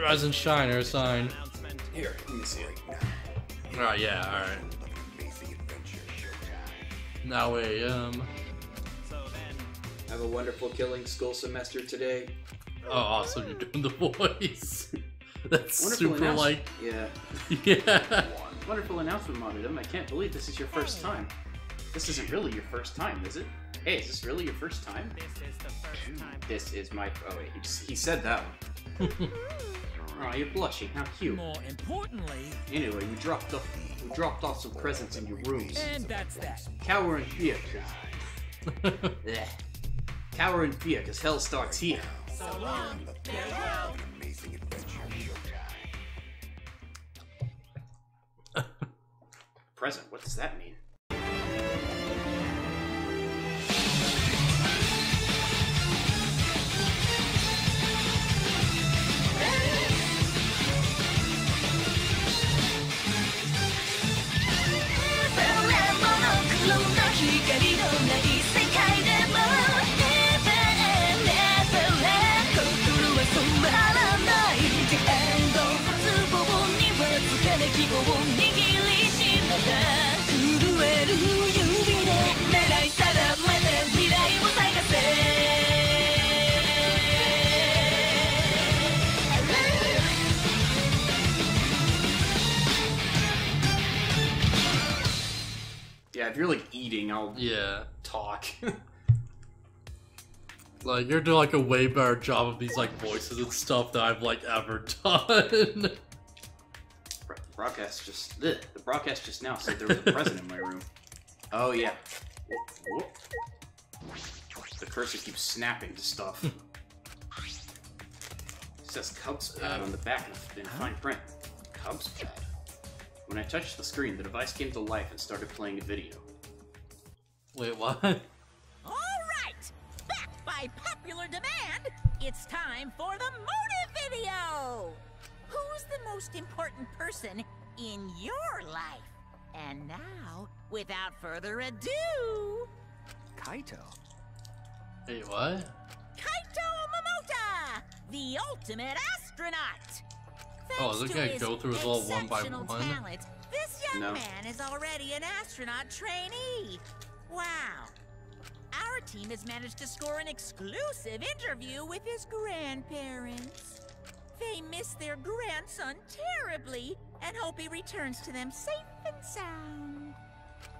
Rise and Shine are a sign. Here, let me see it. Oh, yeah, alright. Now we, have a wonderful killing school semester today. Oh, awesome, you're doing the voice. That's wonderful, super like... Yeah. Yeah. Wonderful announcement, Monodum. I can't believe this is your first time. This isn't really your first time, is it? Hey, is this really your first time? This is the first time. This is my... Oh, wait, he said that one. Aw, oh, you're blushing. How cute. More importantly... Anyway, we dropped off some presents in your rooms. And that's that. Cower in fear. Cower in fear, because hell starts here. So long. Farewell. Present? What does that mean? Yeah, if you're like eating, I'll talk. Like, you're doing like a way better job of these like voices and stuff that I've like ever done. Broadcast just the broadcast just now said there was a present in my room. Oh yeah. Whoop. The cursor keeps snapping to stuff. It says Cubs Pad on the back in fine print. Cubs Pad. When I touched the screen, the device came to life and started playing a video. Wait, what? All right, back by popular demand, it's time for the motive video. Who's the most important person in your life? And now, without further ado... Kaito. Hey, what? Kaito Momota, the ultimate astronaut! Thanks is it gonna go through it all one by one? Talent, this young man is already an astronaut trainee. Wow. Our team has managed to score an exclusive interview with his grandparents. They miss their grandson terribly and hope he returns to them safe and sound.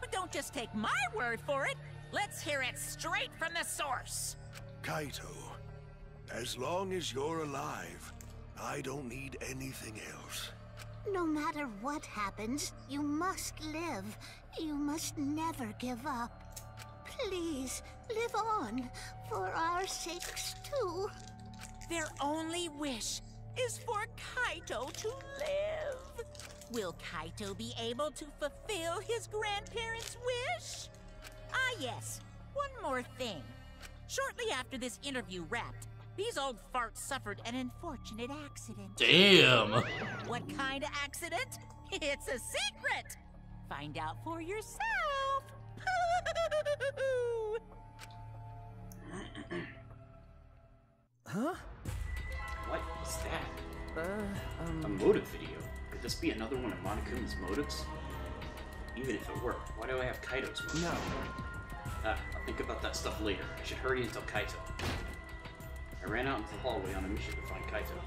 But don't just take my word for it. Let's hear it straight from the source. Kaito, as long as you're alive, I don't need anything else. No matter what happens, you must live. You must never give up. Please, live on, for our sakes too. Their only wish is for Kaito to live. Will Kaito be able to fulfill his grandparents' wish? Ah, yes. One more thing. Shortly after this interview wrapped, these old farts suffered an unfortunate accident. Damn! What kind of accident? It's a secret! Find out for yourself! Huh? What was that? A motive video? Could this be another one of Monokuma's motives? Even if it were, why do I have Kaito's motive? No. Ah, I'll think about that stuff later. I should hurry and tell Kaito. I ran out into the hallway on a mission to find Kaito.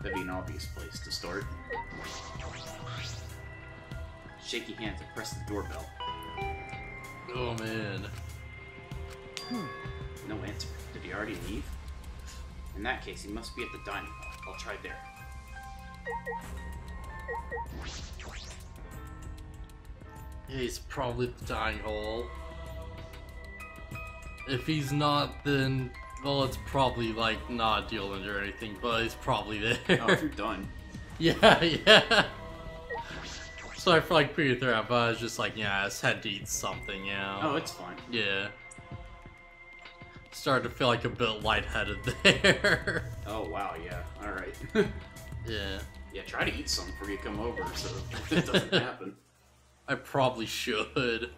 That'd be an obvious place to start. Shaky hands and press the doorbell. Oh man. No answer. Did he already leave? In that case, he must be at the dining hall. I'll try there. Yeah, he's probably at the dining hall. If he's not, then well, it's probably like not dealing or anything, but he's probably there. Oh, if you're done. Yeah, yeah. Sorry for like putting you through, but I was just like, yeah, I just had to eat something. Yeah. Oh, it's fine. Yeah. Started to feel like a bit lightheaded there. Oh wow, yeah. All right. Yeah. Yeah, try to eat some before you come over so it doesn't happen. I probably should.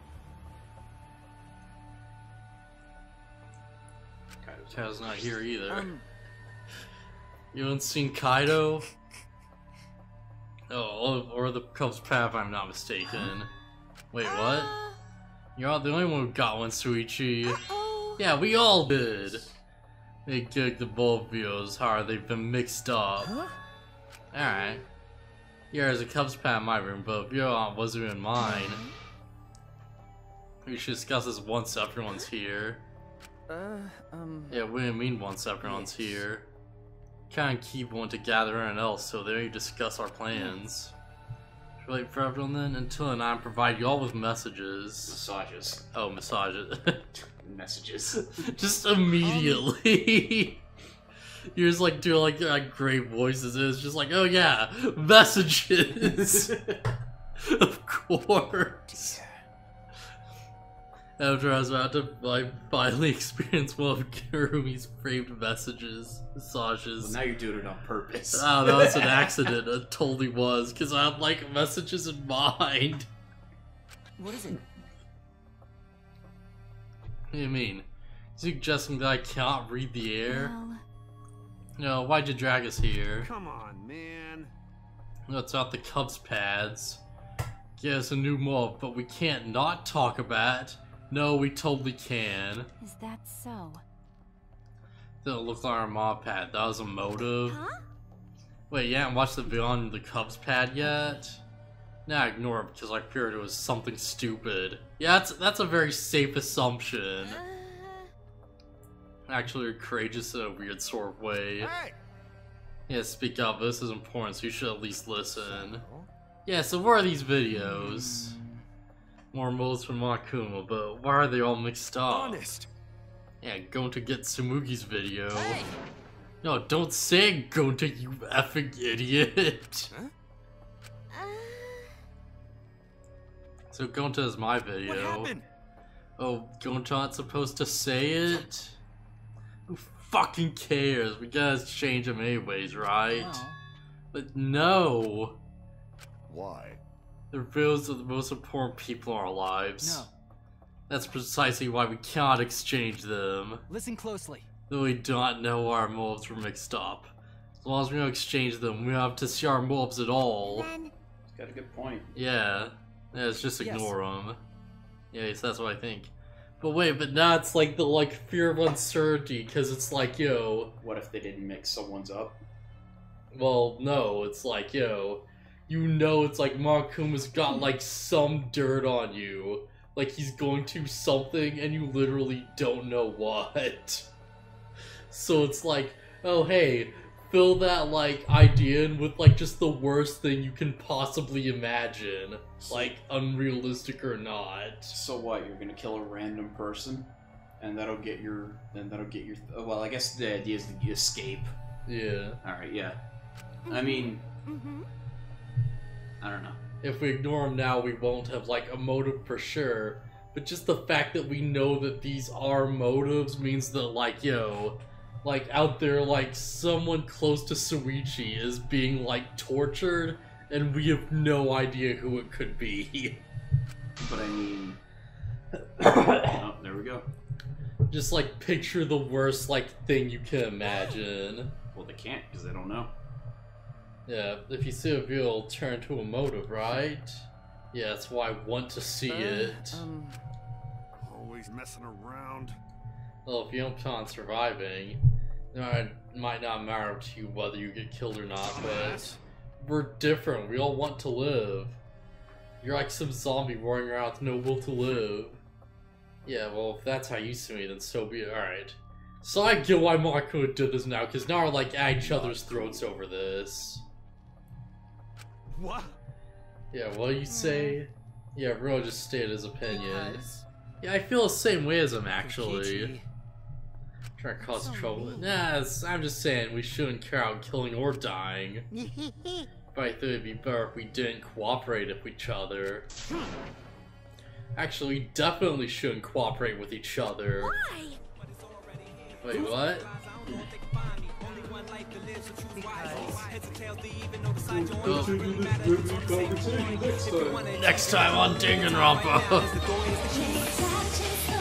Kaido's not here either. You haven't seen Kaido? Oh, or the Cubs Pad, if I'm not mistaken. Wait, what? You're not the only one who got one, Shuichi. Yeah, we all did. They kicked the Bulbios hard. They've been mixed up. Alright. Yeah, there's a Cubs Pad in my room, but your aunt wasn't in mine. We should discuss this once everyone's here. Yeah, what do you mean once everyone's here? Kind of keep one to gather everyone else so they discuss our plans. Should we wait for everyone then? Until then, I provide y'all with messages. Massages. Oh, massages. Messages. Just immediately. You're just like doing like great voices. It's just like, oh yeah, messages. Of course. Yeah. After I was about to finally experience one of Kirumi's framed messages, massages. Well, now you're doing it on purpose. Oh, that was an accident. It totally was, because I had like messages in mind. What is it? What do you mean? Suggesting that I can't read the air? Well... No, why'd you drag us here? Come on, man. That's not the Cubs Pads. Get us a new mob, but we can't not talk about it. No, we totally can. Is that so? Doesn't look like our mob pad. That was a motive. Huh? Wait, you haven't watched the Beyond the Cubs Pad yet? Nah, ignore it because I feared it was something stupid. Yeah, that's a very safe assumption. Actually, you're courageous in a weird sort of way. Hey! Yeah, speak up. This is important, so you should at least listen. Yeah, so what are these videos? More molds from Makuma, but why are they all mixed up? Honest. Yeah, going to get Tsumugi's video. Hey! No, don't say Gonta, you effing idiot. Huh? So Gonta is my video. What happened? Oh, Gonta not supposed to say it? Who fucking cares? We gotta change them anyways, right? Oh. But no! Why? The reveals of the most important people in our lives. No. That's precisely why we cannot exchange them. Listen closely. Though we do not know our mobs were mixed up. As long as we don't exchange them, we don't have to see our mobs at all. He's got a good point. Yeah. Yeah, it's just ignore them. Yeah, so that's what I think. But wait, but now it's like the fear of uncertainty, because it's like, yo... What if they didn't mix someone's up? Well, no, it's like, yo... You know it's like Makuma's got like some dirt on you. Like he's going to something and you literally don't know what. So it's like, oh hey, fill that like idea in with like just the worst thing you can possibly imagine. Like, unrealistic or not. So what? You're gonna kill a random person, and that'll get your. Well, I guess the idea is that you escape. Yeah. All right. Yeah. I mean, I don't know. If we ignore them now, we won't have like a motive for sure. But just the fact that we know that these are motives means that like, yo, like out there, like someone close to Shuichi is being like tortured. And we have no idea who it could be. But I mean... Oh, there we go. Just, like, picture the worst, like, thing you can imagine. Well, they can't, because they don't know. Yeah, if you see a view, it'll turn to a motive, right? Yeah, that's why I want to see it. Always messing around. Well, if you don't plan on surviving, it might not matter to you whether you get killed or not, but... We're different. We all want to live. You're like some zombie roaring around with no will to live. Yeah, well, if that's how you see me, then so be it. Alright. So I get why Makuma did this now, because now we're like at each other's throats over this. What? Yeah, well, you say... Yeah, Ro just stated his opinion. Yeah, I feel the same way as him, actually. Trying to cause trouble. Nah, I'm just saying we shouldn't care about killing or dying. But I thought it'd be better if we didn't cooperate with each other. Actually, we definitely shouldn't cooperate with each other. Why? Wait, what? Next time on Danganronpa.